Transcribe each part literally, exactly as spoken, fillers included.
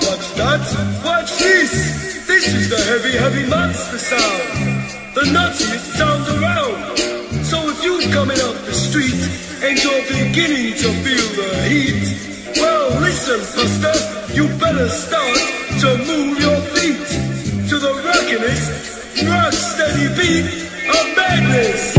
Watch, watch nuts, watch this. This is the heavy, heavy monster sound. The nutsiest sound around. So if you're coming up the street and you're beginning to feel the heat, well, listen, buster, you better start to move your feet to the rockinest, rock steady beat of madness.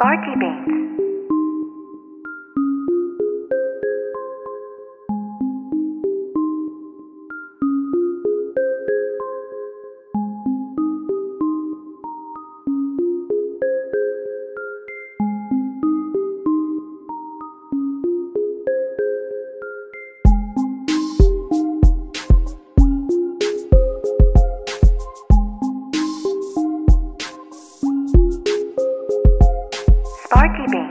Party Beats. Party Beats.